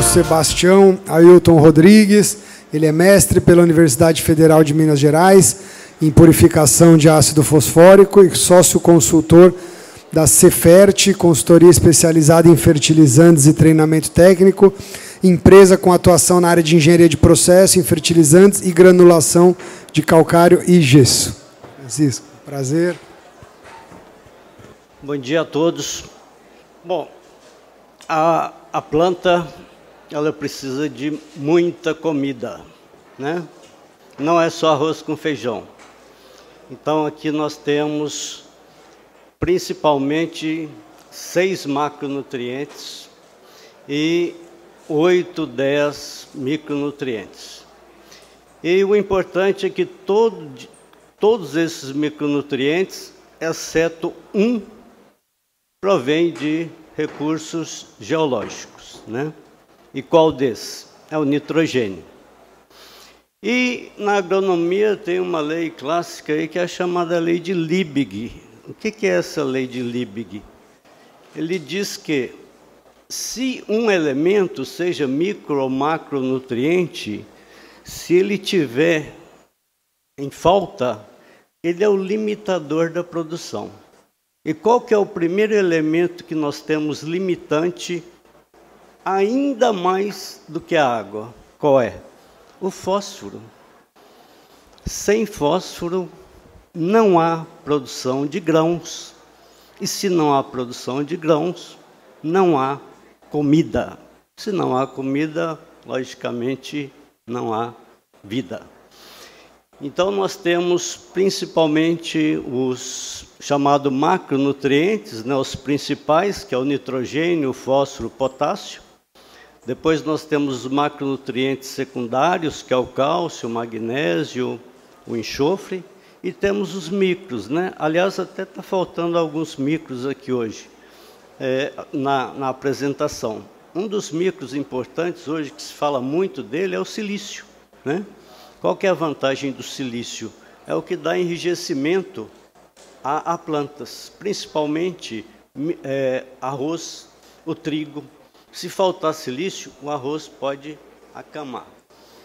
o Sebastião Ailton Rodrigues. Ele é mestre pela Universidade Federal de Minas Gerais em purificação de ácido fosfórico e sócio-consultor da CEFERTT, consultoria especializada em fertilizantes e treinamento técnico, empresa com atuação na área de engenharia de processo, em fertilizantes e granulação de calcário e gesso. Francisco, prazer. Bom dia a todos. Bom, a planta ela precisa de muita comida, né? Não é só arroz com feijão. Então aqui nós temos principalmente 6 macronutrientes e 8, 10 micronutrientes. E o importante é que todos esses micronutrientes, exceto um, provém de recursos geológicos, né? E qual desses? É o nitrogênio. E na agronomia tem uma lei clássica aí que é a chamada Lei de Liebig. O que é essa Lei de Liebig? Ele diz que se um elemento, seja micro ou macronutriente, se ele tiver em falta, ele é o limitador da produção. E qual que é o primeiro elemento que nós temos limitante, ainda mais do que a água? Qual é? O fósforo. Sem fósforo não há produção de grãos. E se não há produção de grãos, não há comida. Se não há comida, logicamente, não há vida. Então, nós temos principalmente os chamados macronutrientes, né, os principais, que é o nitrogênio, o fósforo, o potássio. Depois nós temos os macronutrientes secundários, que é o cálcio, o magnésio, o enxofre. E temos os micros, né? Aliás, até está faltando alguns micros aqui hoje, na apresentação. Um dos micros importantes hoje, que se fala muito dele, é o silício, né? Qual que é a vantagem do silício? É o que dá enrijecimento a plantas, principalmente arroz, o trigo. Se faltar silício, o arroz pode acamar,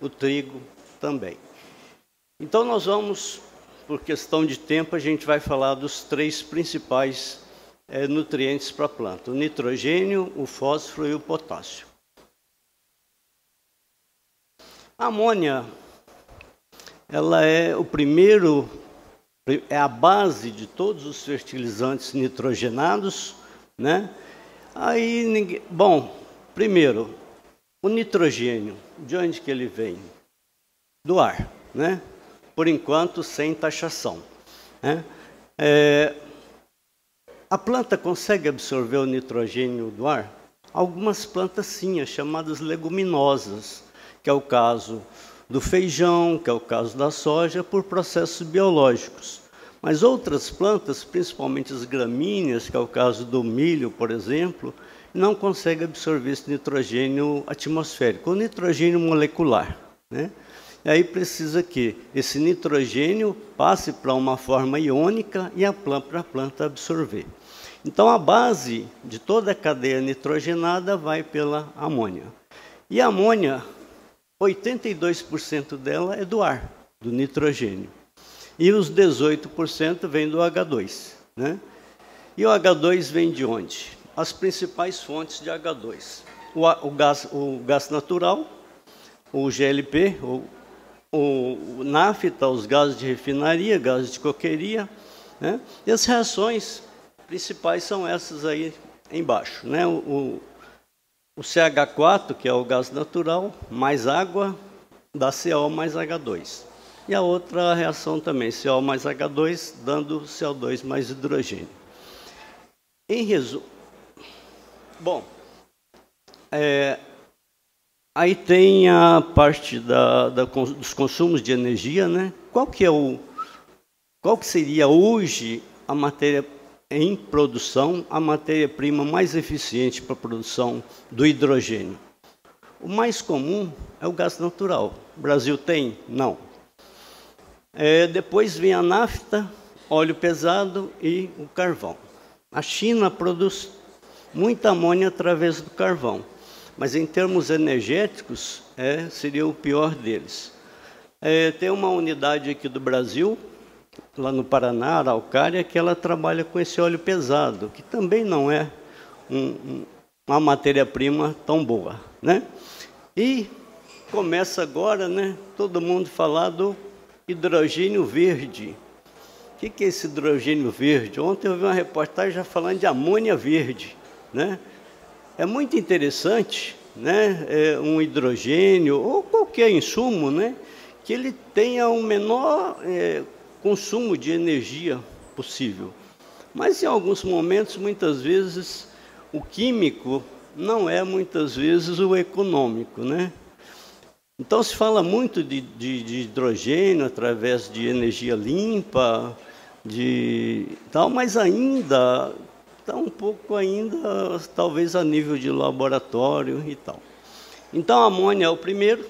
o trigo também. Então nós vamos, por questão de tempo, a gente vai falar dos 3 principais nutrientes para a planta: o nitrogênio, o fósforo e o potássio. A amônia, ela é o primeiro, é a base de todos os fertilizantes nitrogenados, né? Aí ninguém... Bom, primeiro, o nitrogênio, de onde que ele vem? Do ar, né? Por enquanto, sem taxação, né? A planta consegue absorver o nitrogênio do ar? Algumas plantas sim, as chamadas leguminosas, que é o caso do feijão, que é o caso da soja, por processos biológicos. Mas outras plantas, principalmente as gramíneas, que é o caso do milho, por exemplo, não conseguem absorver esse nitrogênio atmosférico, o nitrogênio molecular, né? E aí precisa que esse nitrogênio passe para uma forma iônica e para a planta absorver. Então, a base de toda a cadeia nitrogenada vai pela amônia. E a amônia, 82% dela é do ar, do nitrogênio. E os 18% vem do H2, né? E o H2 vem de onde? As principais fontes de H2. O gás natural, o GLP, o nafta, os gases de refinaria, gases de coqueria, né? E as reações principais são essas aí embaixo, né? O CH4, que é o gás natural, mais água, dá CO mais H2. E a outra reação também, CO mais H2, dando CO2 mais hidrogênio. Em resumo, bom, aí tem a parte dos consumos de energia, né? Qual que seria hoje a matéria em produção, a matéria-prima mais eficiente para a produção do hidrogênio? O mais comum é o gás natural. O Brasil tem? Não. Depois vem a nafta, óleo pesado e o carvão. A China produz muita amônia através do carvão. mas em termos energéticos seria o pior deles. Tem uma unidade aqui do Brasil, lá no Paraná, Araucária, que ela trabalha com esse óleo pesado, que também não é uma matéria-prima tão boa, né? E começa agora, né, todo mundo falar do hidrogênio verde. O que é esse hidrogênio verde? Ontem eu vi uma reportagem já falando de amônia verde, né? É muito interessante, né? Um hidrogênio ou qualquer insumo, né, que ele tenha o menor consumo de energia possível. Mas em alguns momentos, muitas vezes, o químico não é muitas vezes o econômico, né? Então se fala muito de hidrogênio através de energia limpa, de tal, mas ainda está um pouco ainda, talvez a nível de laboratório e tal. Então a amônia é o primeiro,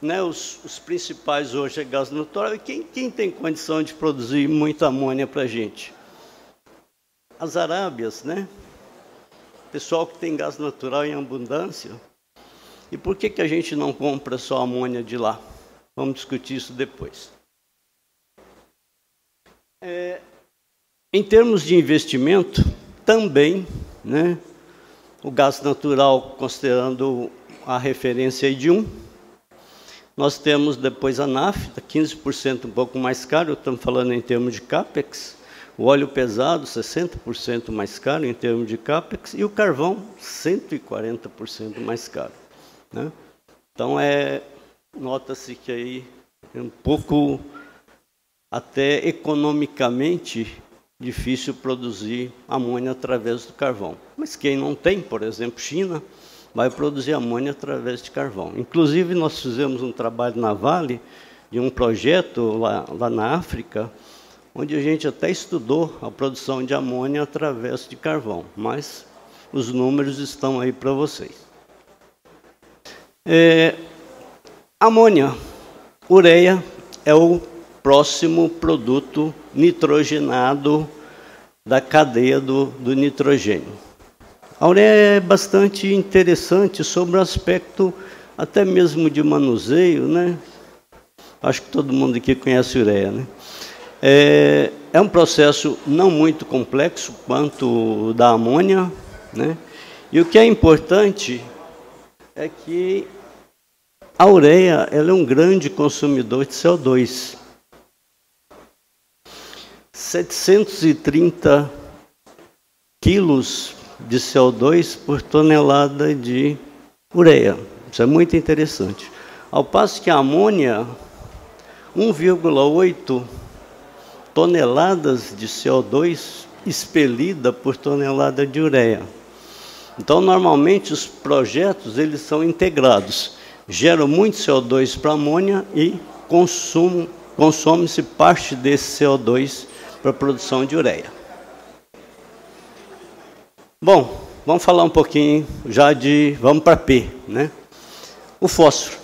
né? Os principais hoje é gás natural. E quem tem condição de produzir muita amônia para a gente? As Arábias, né? Pessoal que tem gás natural em abundância. E por que a gente não compra só amônia de lá? Vamos discutir isso depois. Em termos de investimento, também, né, o gás natural, considerando a referência de 1, nós temos depois a nafta, 15% um pouco mais caro, estamos falando em termos de CAPEX, o óleo pesado, 60% mais caro em termos de CAPEX, e o carvão, 140% mais caro, né? Então, nota-se que aí é um pouco, até economicamente, difícil produzir amônia através do carvão. Mas quem não tem, por exemplo, China, vai produzir amônia através de carvão. Inclusive, nós fizemos um trabalho na Vale, de um projeto lá na África, onde a gente até estudou a produção de amônia através de carvão, mas os números estão aí para vocês. Amônia, ureia é o próximo produto nitrogenado da cadeia do nitrogênio. A ureia é bastante interessante sobre o aspecto até mesmo de manuseio, né? Acho que todo mundo aqui conhece a ureia, né? É um processo não muito complexo quanto o da amônia, né? E o que é importante é que a ureia ela é um grande consumidor de CO2. 730 quilos de CO2 por tonelada de ureia. Isso é muito interessante. Ao passo que a amônia, 1,8 toneladas de CO2 expelida por tonelada de ureia. Então, normalmente, os projetos eles são integrados. Geram muito CO2 para amônia e consome-se parte desse CO2 para a produção de ureia. Bom, vamos falar um pouquinho já vamos para P, né? O fósforo.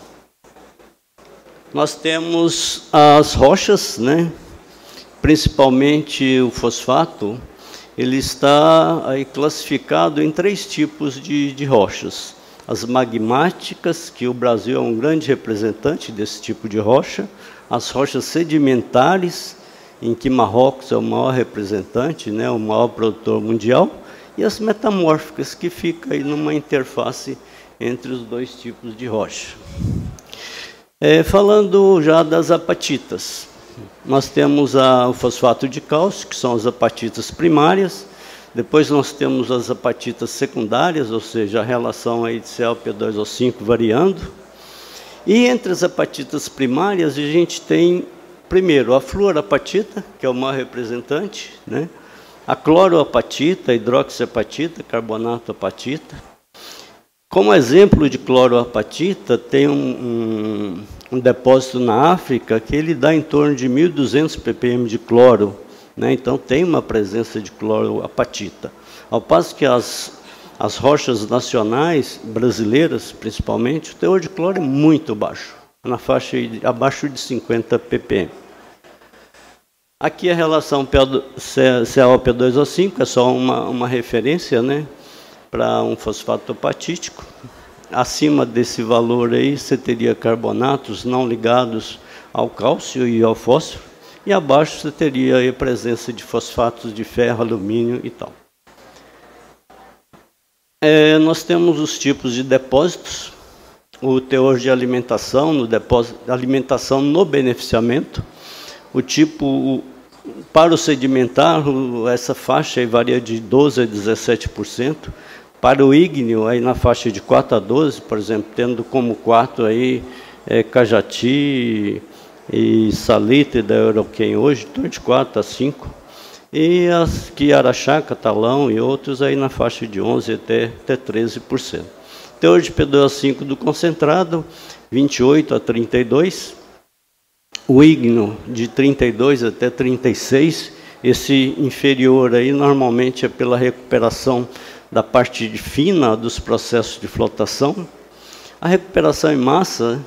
Nós temos as rochas, né? Principalmente o fosfato, ele está aí classificado em 3 tipos de rochas. As magmáticas, que o Brasil é um grande representante desse tipo de rocha. As rochas sedimentares, em que Marrocos é o maior representante, né, o maior produtor mundial. E as metamórficas, que fica aí numa interface entre os 2 tipos de rocha. Falando já das apatitas. Nós temos o fosfato de cálcio, que são as apatitas primárias. Depois nós temos as apatitas secundárias, ou seja, a relação aí de ClP2O5 variando. E entre as apatitas primárias, a gente tem, primeiro, a fluorapatita, que é o maior representante, né? A cloroapatita, a hidroxiapatita, carbonatoapatita. Como exemplo de cloroapatita, tem um depósito na África que ele dá em torno de 1.200 ppm de cloro, né? Então tem uma presença de cloroapatita. Ao passo que as rochas nacionais, brasileiras principalmente, o teor de cloro é muito baixo, na faixa abaixo de 50 ppm. Aqui a relação ClP2O5 é só uma referência, né, para um fosfato apatítico. Acima desse valor aí, você teria carbonatos não ligados ao cálcio e ao fósforo. E abaixo você teria aí a presença de fosfatos de ferro, alumínio e tal. Nós temos os tipos de depósitos. O teor de alimentação no depósito, alimentação no beneficiamento. O tipo, para o sedimentar, essa faixa aí varia de 12% a 17%. Para o ígneo, aí na faixa de 4 a 12%, por exemplo, tendo como 4 aí, Cajati e Salite da Euroquem hoje, de 4 a 5%. E as que Araxá, Catalão e outros aí na faixa de 11% até 13%. Teor de PDO5 do concentrado, 28 a 32, o ígneo de 32 até 36, esse inferior aí normalmente é pela recuperação da parte fina dos processos de flotação, a recuperação em massa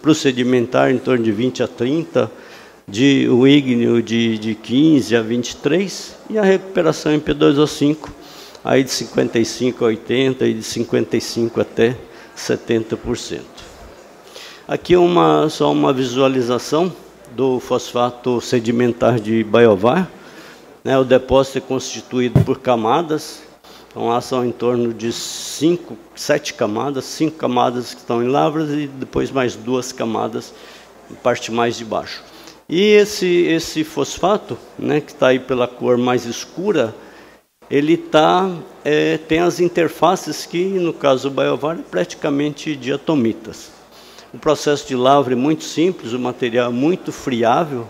para o sedimentar em torno de 20 a 30, o ígneo de 15 a 23 e a recuperação em PDO5 aí de 55 a 80 e de 55 até 70%. Aqui só uma visualização do fosfato sedimentar de Bayóvar. O depósito é constituído por camadas, então lá são em torno de 7 camadas, 5 camadas que estão em lavras e depois mais 2 camadas em parte mais de baixo. E esse fosfato, que está aí pela cor mais escura, ele tem as interfaces que, no caso do Bayóvar, é praticamente diatomitas. O processo de lavra é muito simples, o material é muito friável,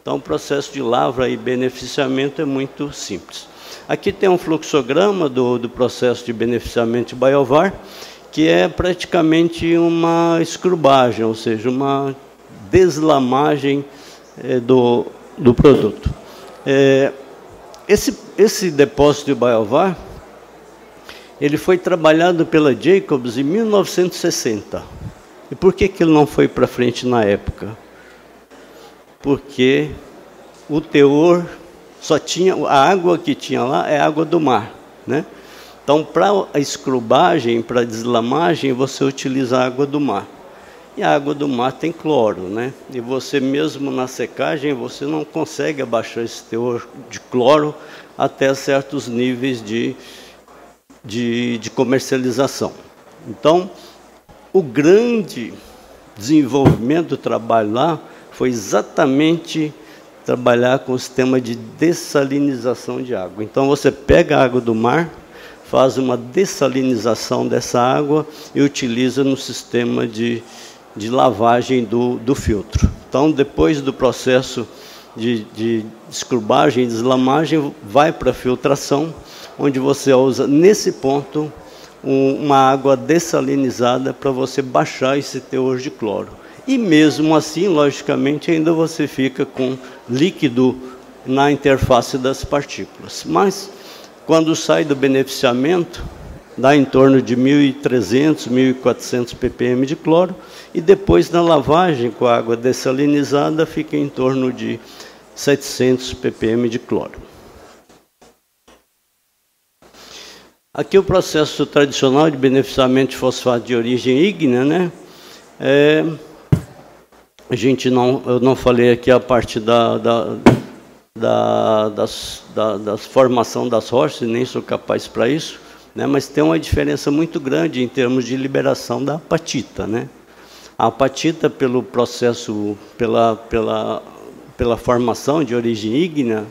então o processo de lavra e beneficiamento é muito simples. Aqui tem um fluxograma do processo de beneficiamento de Bayóvar, que é praticamente uma escrubagem, ou seja, uma deslamagem do produto. Esse depósito de Bayóvar, ele foi trabalhado pela Jacobs em 1960. E por que ele não foi para frente na época? Porque o teor só tinha, a água que tinha lá é água do mar, Então, para a escrubagem, para a deslamagem, você utiliza a água do mar. E a água do mar tem cloro, E você mesmo na secagem, você não consegue abaixar esse teor de cloro até certos níveis de comercialização. Então, o grande desenvolvimento do trabalho lá foi exatamente trabalhar com o sistema de dessalinização de água. Então, você pega a água do mar, faz uma dessalinização dessa água e utiliza no sistema de lavagem do filtro. Então, depois do processo de escrubagem e deslamagem, vai para a filtração, onde você usa, nesse ponto, uma água dessalinizada para você baixar esse teor de cloro. E mesmo assim, logicamente, ainda você fica com líquido na interface das partículas. Mas, quando sai do beneficiamento, dá em torno de 1.300, 1.400 ppm de cloro, e depois na lavagem com a água dessalinizada fica em torno de 700 ppm de cloro. Aqui o processo tradicional de beneficiamento de fosfato de origem ígnea, eu não falei aqui a parte da formação das rochas, nem sou capaz para isso, mas tem uma diferença muito grande em termos de liberação da apatita, A apatita, pelo processo, pela formação de origem ígnea,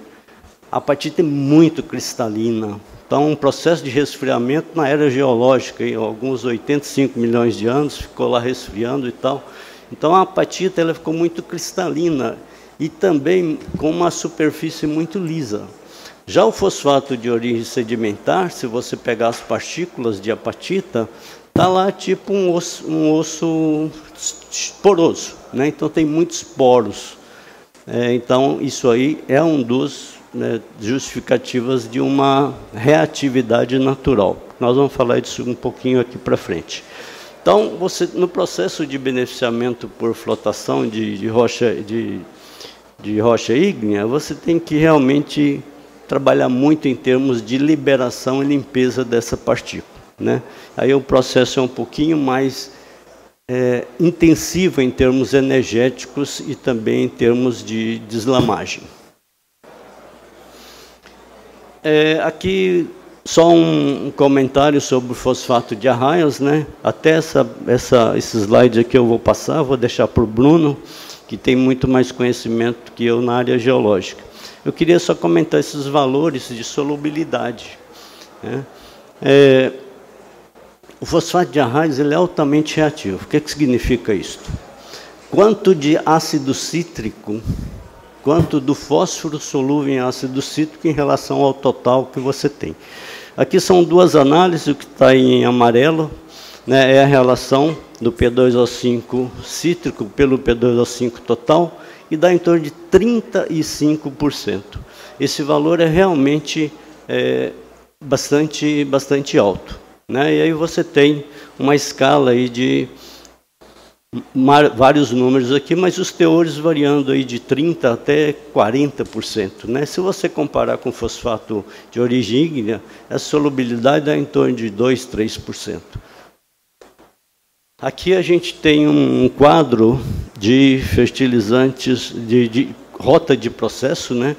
a apatita é muito cristalina. Então, um processo de resfriamento na era geológica, em alguns 85 milhões de anos, ficou lá resfriando e tal. Então, a apatita ficou muito cristalina e também com uma superfície muito lisa. Já o fosfato de origem sedimentar, se você pegar as partículas de apatita, está lá tipo um osso poroso, Então tem muitos poros. Então isso aí é um dos justificativas de uma reatividade natural. Nós vamos falar disso um pouquinho aqui para frente. Então você, no processo de beneficiamento por flotação de rocha ígnea, você tem que realmente trabalhar muito em termos de liberação e limpeza dessa partícula. né? Aí o processo é um pouquinho mais intensivo em termos energéticos e também em termos de deslamagem. Aqui só um comentário sobre o fosfato de arraias, né? Até esse slide aqui eu vou passar, vou deixar para o Bruno, que tem muito mais conhecimento que eu na área geológica. Eu queria só comentar esses valores de solubilidade, né? O fosfato de arraias ele é altamente reativo. O que, que significa isso? Quanto de ácido cítrico, quanto do fósforo solúvel em ácido cítrico em relação ao total que você tem. Aqui são duas análises, o que está em amarelo, né, é a relação do P2O5 cítrico pelo P2O5 total, e dá em torno de 35%. Esse valor é realmente bastante alto, né? E aí você tem uma escala aí de vários números aqui, mas os teores variando aí de 30% até 40%. Né? Se você comparar com fosfato de origem ígnea, a solubilidade dá em torno de 2%, 3%. Aqui a gente tem um quadro de fertilizantes, de rota de processo, né?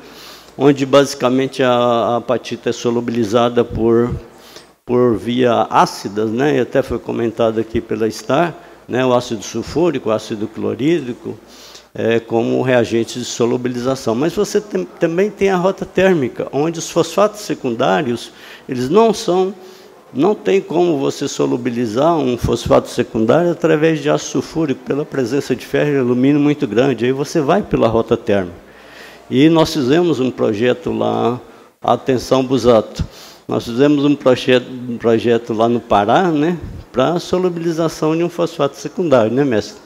Onde basicamente a apatita é solubilizada por via ácidas, né? E até foi comentado aqui pela Star, né, o ácido sulfúrico, o ácido clorídrico, como reagentes de solubilização. Mas você também tem a rota térmica, onde os fosfatos secundários, eles não tem como você solubilizar um fosfato secundário através de ácido sulfúrico, pela presença de ferro e alumínio muito grande. Aí você vai pela rota térmica. E nós fizemos um projeto lá, atenção Busato, nós fizemos um projeto lá no Pará, né, para a solubilização de um fosfato secundário, né, mestre?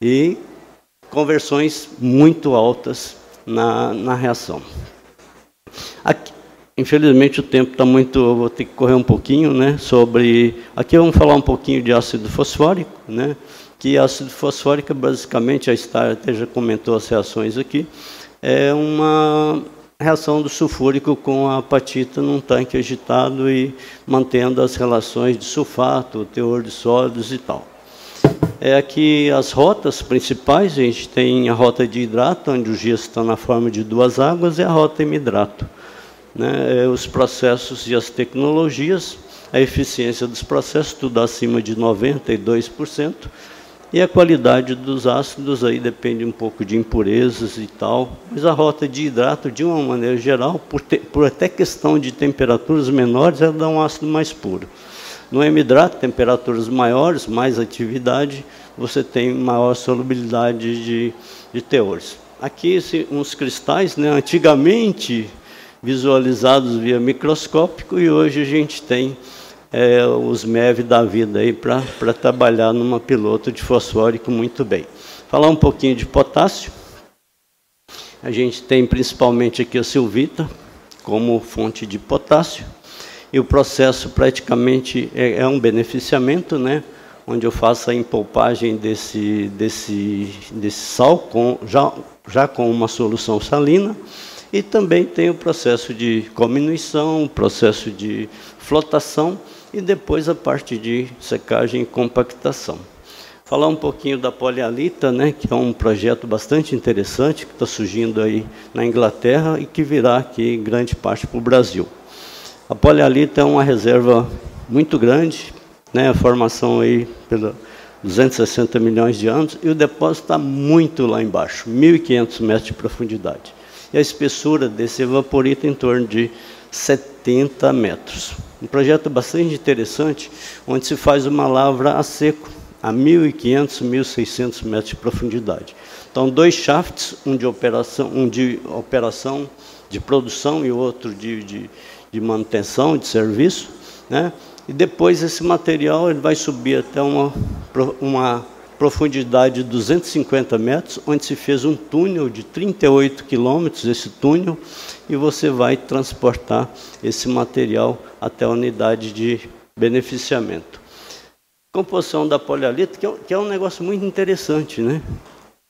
E conversões muito altas na reação. Aqui, infelizmente, o tempo está muito... Eu vou ter que correr um pouquinho, né, sobre... Aqui vamos falar um pouquinho de ácido fosfórico, né, que ácido fosfórico, basicamente, a Star até já comentou as reações aqui, é uma... reação do sulfúrico com a apatita num tanque agitado e mantendo as relações de sulfato, teor de sólidos e tal. Aqui as rotas principais, a gente tem a rota de hidrato, onde o gesso está na forma de duas águas, e a rota hemidrato, né? Os processos e as tecnologias, a eficiência dos processos, tudo acima de 92%, e a qualidade dos ácidos aí depende um pouco de impurezas e tal. Mas a rota de hidrato, de uma maneira geral, por até questão de temperaturas menores, ela dá um ácido mais puro. No hemidrato, temperaturas maiores, mais atividade, você tem maior solubilidade de teores. Aqui uns cristais, né, antigamente visualizados via microscópico, e hoje a gente tem... os MEV da vida aí para trabalhar numa piloto de fosfórico muito bem. Falar um pouquinho de potássio. A gente tem principalmente aqui a silvita como fonte de potássio. E o processo praticamente é um beneficiamento, né? Onde eu faço a empolpagem desse sal já com uma solução salina. E também tem o processo de cominuição, o processo de flotação, e depois a parte de secagem e compactação. Falar um pouquinho da polialita, né, que é um projeto bastante interessante, que está surgindo aí na Inglaterra e que virá aqui em grande parte para o Brasil. A polialita é uma reserva muito grande, né, a formação aí pela 260 milhões de anos, e o depósito está muito lá embaixo, 1.500 metros de profundidade. E a espessura desse evaporita em torno de 70 metros. Um projeto bastante interessante, onde se faz uma lavra a seco, a 1.500, 1.600 metros de profundidade. Então, dois shafts, um de operação de produção e outro de manutenção, de serviço, né? E depois esse material ele vai subir até uma profundidade de 250 metros, onde se fez um túnel de 38 quilômetros, esse túnel, e você vai transportar esse material até a unidade de beneficiamento. Composição da polialita, que é um negócio muito interessante, né?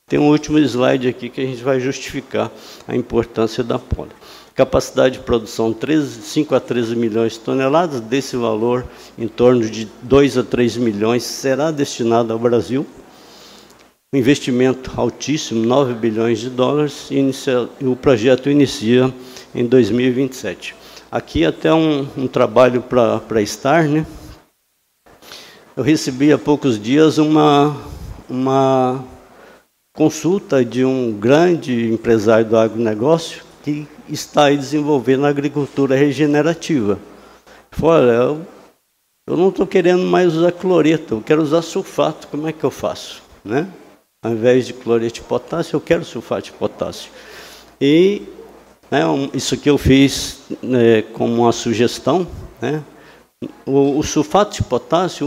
Tem um último slide aqui que a gente vai justificar a importância da poli. Capacidade de produção 5 a 13 milhões de toneladas, desse valor, em torno de 2 a 3 milhões, será destinado ao Brasil. Um investimento altíssimo, 9 bilhões de dólares, e o projeto inicia em 2027. Aqui até um trabalho para a Star, né? Eu recebi há poucos dias uma consulta de um grande empresário do agronegócio que está aí desenvolvendo a agricultura regenerativa. Olha, eu não estou querendo mais usar cloreto, eu quero usar sulfato, como é que eu faço, né? Ao invés de cloreto de potássio, eu quero sulfato de potássio. E né, isso que eu fiz né, como uma sugestão, né? O sulfato de potássio,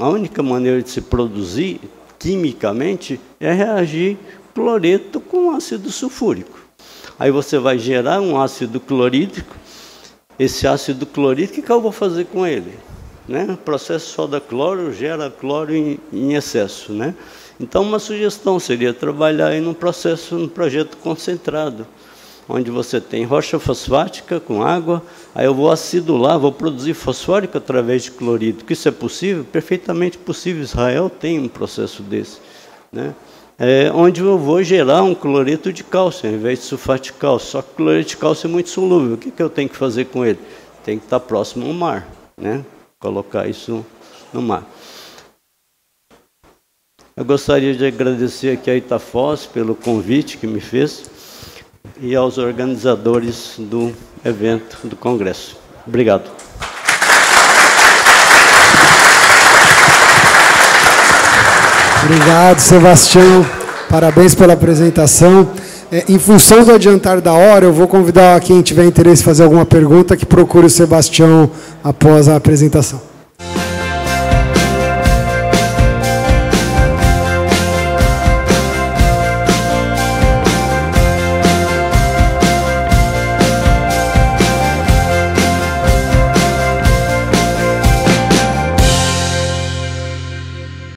a única maneira de se produzir quimicamente é reagir cloreto com ácido sulfúrico. Aí você vai gerar um ácido clorídrico. Esse ácido clorídrico, o que eu vou fazer com ele? Né? O processo solda cloro gera cloro em excesso. Né? Então, uma sugestão seria trabalhar em um projeto concentrado, onde você tem rocha fosfática com água, aí eu vou acidular, vou produzir fosfórico através de clorídrico. Isso é possível? Perfeitamente possível. Israel tem um processo desse, né? É, onde eu vou gerar um cloreto de cálcio, ao invés de sulfato de cálcio. Só que o cloreto de cálcio é muito solúvel. O que eu tenho que fazer com ele? Tem que estar próximo ao mar, né? Colocar isso no mar. Eu gostaria de agradecer aqui a Itafós pelo convite que me fez e aos organizadores do evento, do congresso. Obrigado. Obrigado, Sebastião. Parabéns pela apresentação. Em função do adiantar da hora, eu vou convidar quem tiver interesse em fazer alguma pergunta que procure o Sebastião após a apresentação.